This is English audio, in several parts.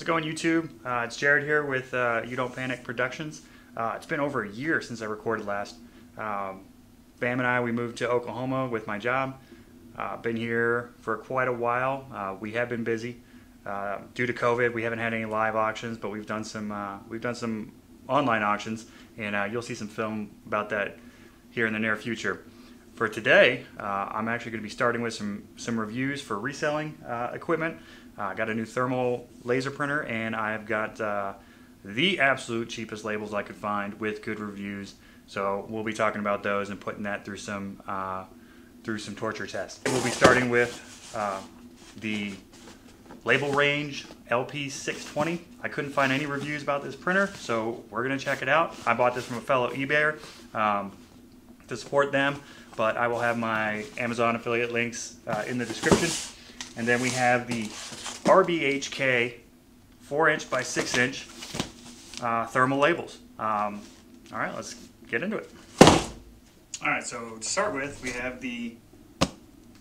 How's it going, YouTube? It's Jared here with You Don't Panic Productions. It's been over a year since I recorded last. Bam and I, we moved to Oklahoma with my job. Been here for quite a while. We have been busy. Due to COVID, we haven't had any live auctions, but we've done some online auctions, and you'll see some film about that here in the near future. For today, I'm actually going to be starting with some reviews for reselling equipment. I got a new thermal laser printer, and I've got the absolute cheapest labels I could find with good reviews. So we'll be talking about those and putting that through some torture tests. We'll be starting with the Label Range LP620. I couldn't find any reviews about this printer, so we're going to check it out. I bought this from a fellow eBayer to support them, but I will have my Amazon affiliate links in the description. And then we have the RBHK 4" by 6" thermal labels. All right, let's get into it. All right, so to start with, we have the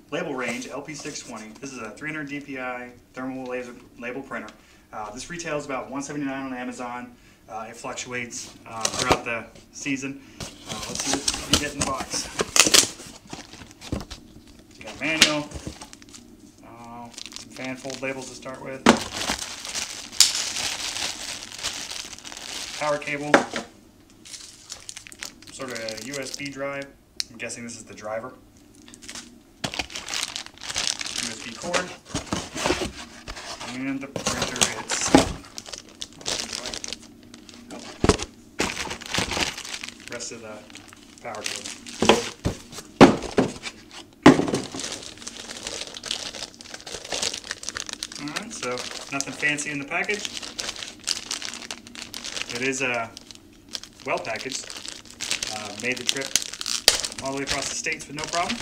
Label Range LP620. This is a 300 DPI thermal label printer. This retails about $179 on Amazon. It fluctuates throughout the season. Let's see what we get in the box. You got a manual. Some fan fold labels to start with. Power cable. Sort of a USB drive. I'm guessing this is the driver. USB cord. And the printer itself. Rest of the power cable. Alright, so nothing fancy in the package. It is well packaged. Made the trip all the way across the states with no problem.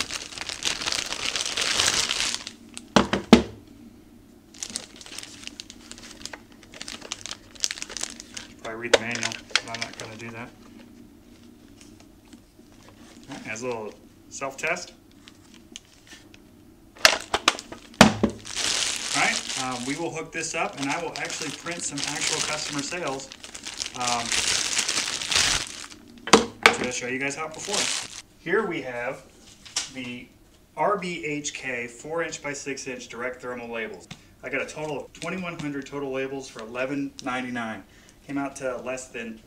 Should probably read the manual, but I'm not going to do that. Alright, has a little self-test. We will hook this up, and I will actually print some actual customer sales, which I'll show you guys how before. Here we have the RBHK 4" by 6" direct thermal labels. I got a total of 2,100 total labels for $11.99. Came out to less than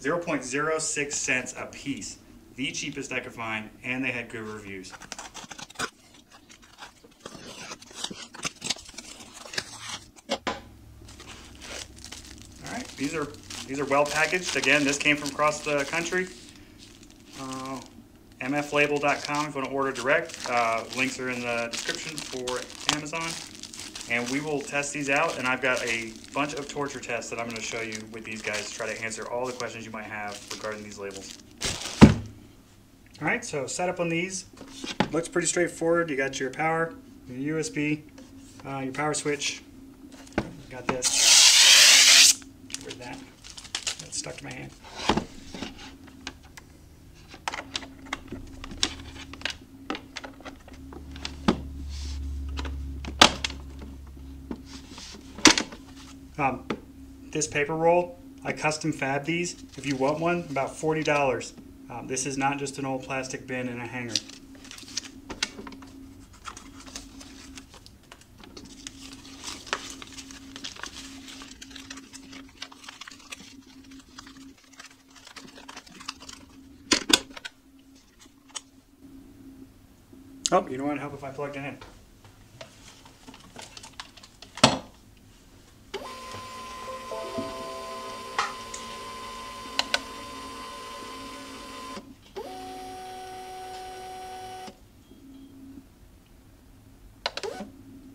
0.06 cents a piece. The cheapest I could find, and they had good reviews. These are well packaged. Again, this came from across the country. mflabel.com if you want to order direct. Links are in the description for Amazon. And we will test these out, and I've got a bunch of torture tests that I'm going to show you with these guys to try to answer all the questions you might have regarding these labels. Alright, so setup on these looks pretty straightforward. You got your power, your USB, your power switch. You got this. That's stuck to my hand. This paper roll, I custom fab these. If you want one, about $40. This is not just an old plastic bin and a hanger. Oh, you know what? Help if I plugged it in.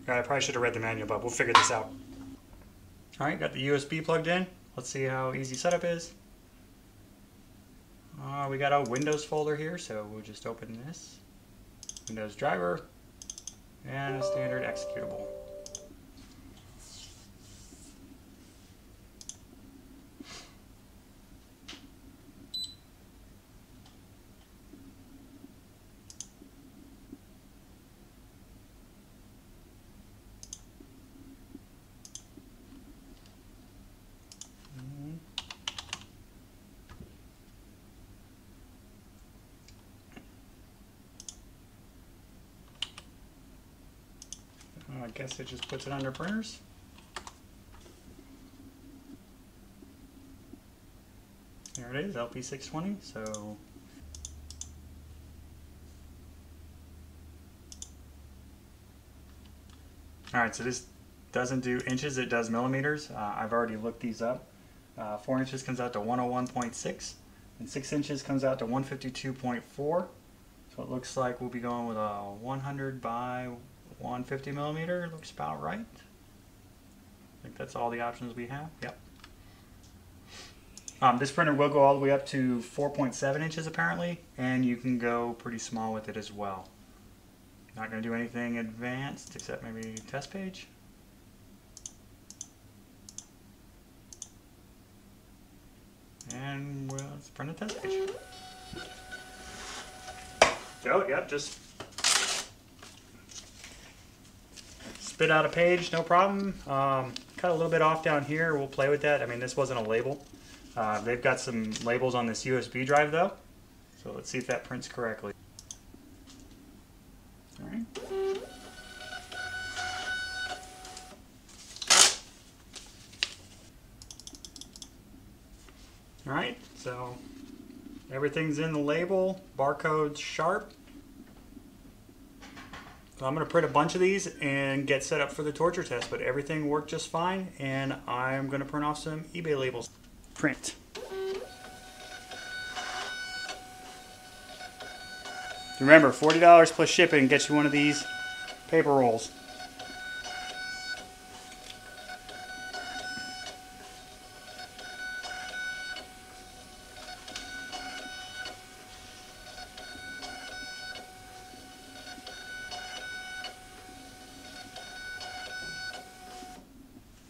I probably should have read the manual, but we'll figure this out. All right, got the USB plugged in. Let's see how easy setup is. We got a Windows folder here, so we'll just open this. Windows driver and a standard executable. guess it just puts it under printers. There it is, LP620. So alright, so this doesn't do inches, it does millimeters. I've already looked these up. 4 inches comes out to 101.6 and 6 inches comes out to 152.4. So it looks like we'll be going with a 100 by 150 millimeter. Looks about right. I think that's all the options we have. Yep. This printer will go all the way up to 4.7 inches apparently, and you can go pretty small with it as well. Not going to do anything advanced except maybe test page. And we'll, let's print a test page. So, yep, just spit out a page, no problem. Cut a little bit off down here, we'll play with that. I mean, this wasn't a label. They've got some labels on this USB drive though. So let's see if that prints correctly. All right. All right, so everything's in the label, barcode's sharp. So I'm going to print a bunch of these and get set up for the torture test, but everything worked just fine, and I'm going to print off some eBay labels. Print. Remember, $40 plus shipping gets you one of these paper rolls.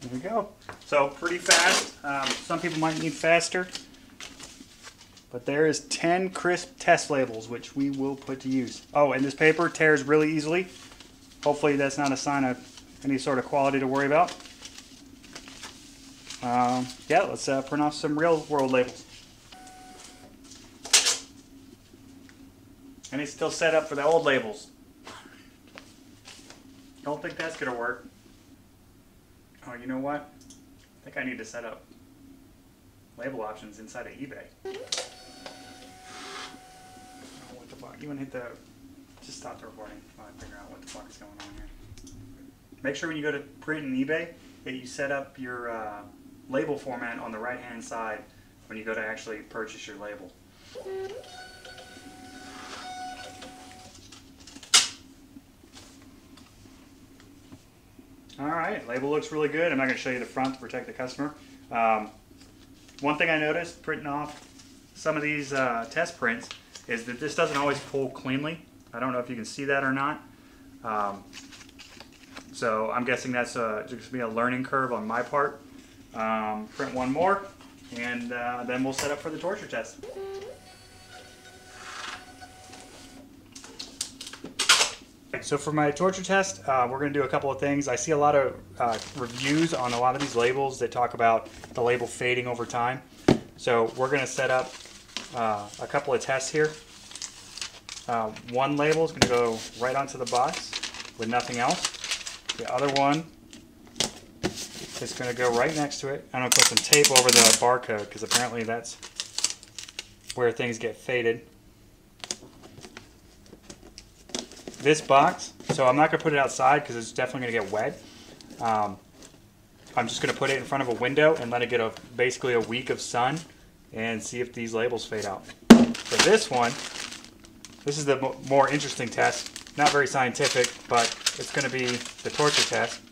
There we go. So pretty fast. Some people might need faster. But there is 10 crisp test labels, which we will put to use. Oh, and this paper tears really easily. Hopefully that's not a sign of any sort of quality to worry about. Yeah, let's print off some real world labels. And it's still set up for the old labels. Don't think that's gonna work. Oh, you know what? I think I need to set up label options inside of eBay. Oh, what the fuck? You want to hit the... Just stop the recording while I figure out what the fuck is going on here. Make sure when you go to print in eBay that you set up your label format on the right-hand side when you go to actually purchase your label. All right, label looks really good. I'm not going to show you the front to protect the customer. One thing I noticed printing off some of these test prints is that this doesn't always pull cleanly. I don't know if you can see that or not. So I'm guessing that's just going to be a learning curve on my part. Print one more, and then we'll set up for the torture test. So for my torture test, we're going to do a couple of things. I see a lot of reviews on a lot of these labels that talk about the label fading over time. So we're going to set up a couple of tests here. One label is going to go right onto the box with nothing else. The other one is going to go right next to it. I'm going to put some tape over the barcode because apparently that's where things get faded. This box, so I'm not going to put it outside because it's definitely going to get wet. I'm just going to put it in front of a window and let it get basically a week of sun and see if these labels fade out. For this one, this is the more interesting test. Not very scientific, but it's going to be the torture test.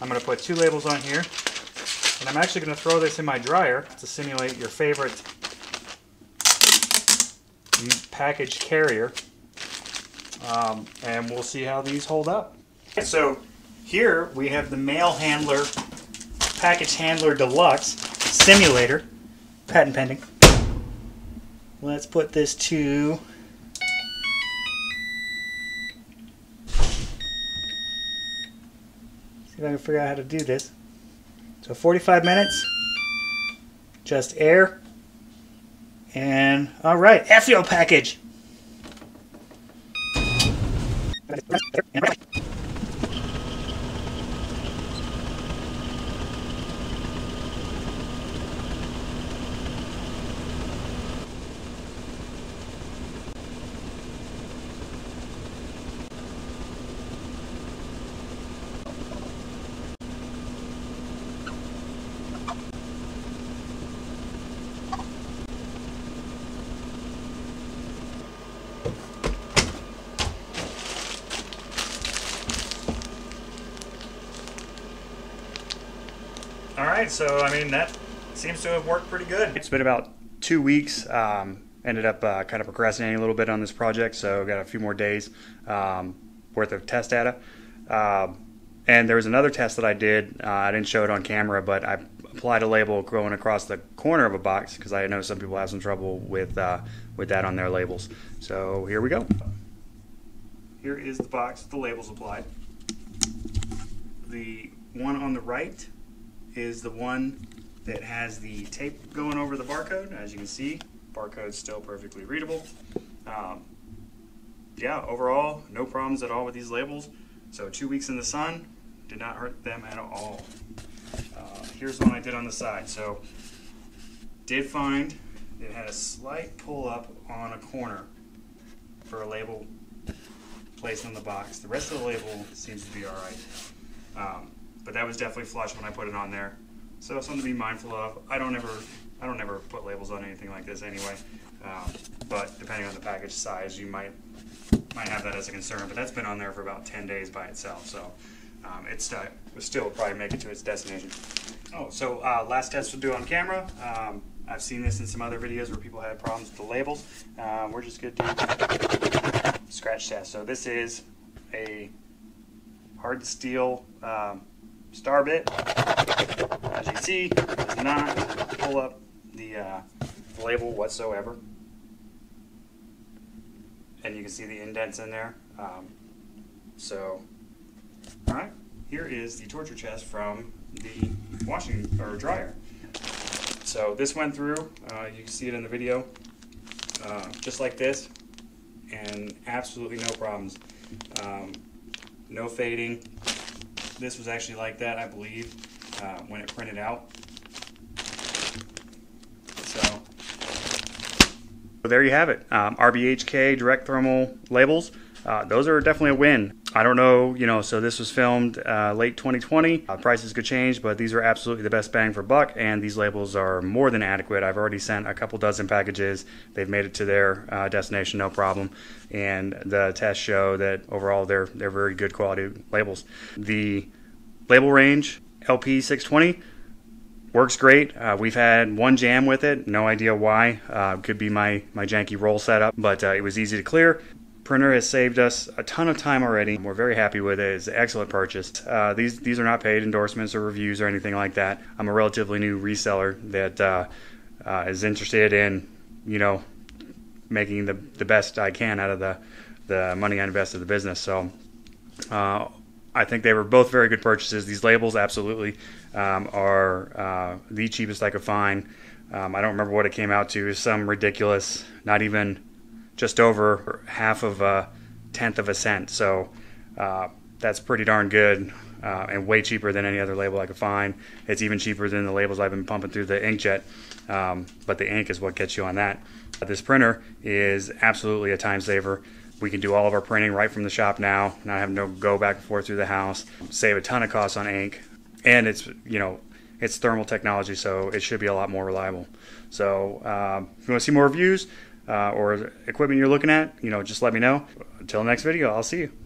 I'm going to put two labels on here, and I'm actually going to throw this in my dryer to simulate your favorite package carrier. And we'll see how these hold up. So here we have the mail handler, package handler deluxe simulator, patent pending. Let's put this to... See if I can figure out how to do this. So 45 minutes, just air, and all right, FTO package. All right, so I mean, that seems to have worked pretty good. It's been about 2 weeks. Ended up kind of procrastinating a little bit on this project, so got a few more days worth of test data. And there was another test that I did. I didn't show it on camera, but I applied a label going across the corner of a box because I know some people have some trouble with that on their labels. So here we go. Here is the box with the labels applied. The one on the right is the one that has the tape going over the barcode. As you can see, barcode's still perfectly readable. Yeah, overall, no problems at all with these labels. So 2 weeks in the sun did not hurt them at all. Here's one I did on the side. So did find it had a slight pull up on a corner for a label placed on the box. The rest of the label seems to be all right. But that was definitely flush when I put it on there. So something to be mindful of. I don't ever put labels on anything like this anyway. But depending on the package size, you might have that as a concern. But that's been on there for about 10 days by itself. So it still probably make it to its destination. Oh, so last test we'll do on camera. I've seen this in some other videos where people had problems with the labels. We're just going to do scratch test. So this is a hard steel star bit. As you can see, it does not pull up the label whatsoever. And you can see the indents in there. All right, here is the torture chest from the washing or dryer. So this went through, you can see it in the video, just like this, and absolutely no problems. No fading. This was actually like that, I believe, when it printed out. So there you have it. RBHK direct thermal labels. Those are definitely a win. I don't know, you know, so this was filmed late 2020. Prices could change, but these are absolutely the best bang for buck, and these labels are more than adequate. I've already sent a couple dozen packages. They've made it to their destination, no problem. And the tests show that overall they're very good quality labels. The Label Range LP620 works great. We've had one jam with it, no idea why. Could be my janky roll setup, but it was easy to clear. Printer has saved us a ton of time already. We're very happy with it. It's an excellent purchase. These are not paid endorsements or reviews or anything like that. I'm a relatively new reseller that is interested in, you know, making the best I can out of the money I invest in the business. So I think they were both very good purchases. These labels absolutely are the cheapest I could find. I don't remember what it came out to. Some ridiculous, not even just over half of a tenth of a cent. So that's pretty darn good and way cheaper than any other label I could find. It's even cheaper than the labels I've been pumping through the inkjet, but the ink is what gets you on that. This printer is absolutely a time saver. We can do all of our printing right from the shop now, not having to go back and forth through the house, save a ton of costs on ink, and it's, you know, it's thermal technology, so it should be a lot more reliable. So if you want to see more reviews, or equipment you're looking at, you know, just let me know. Until next video, I'll see you.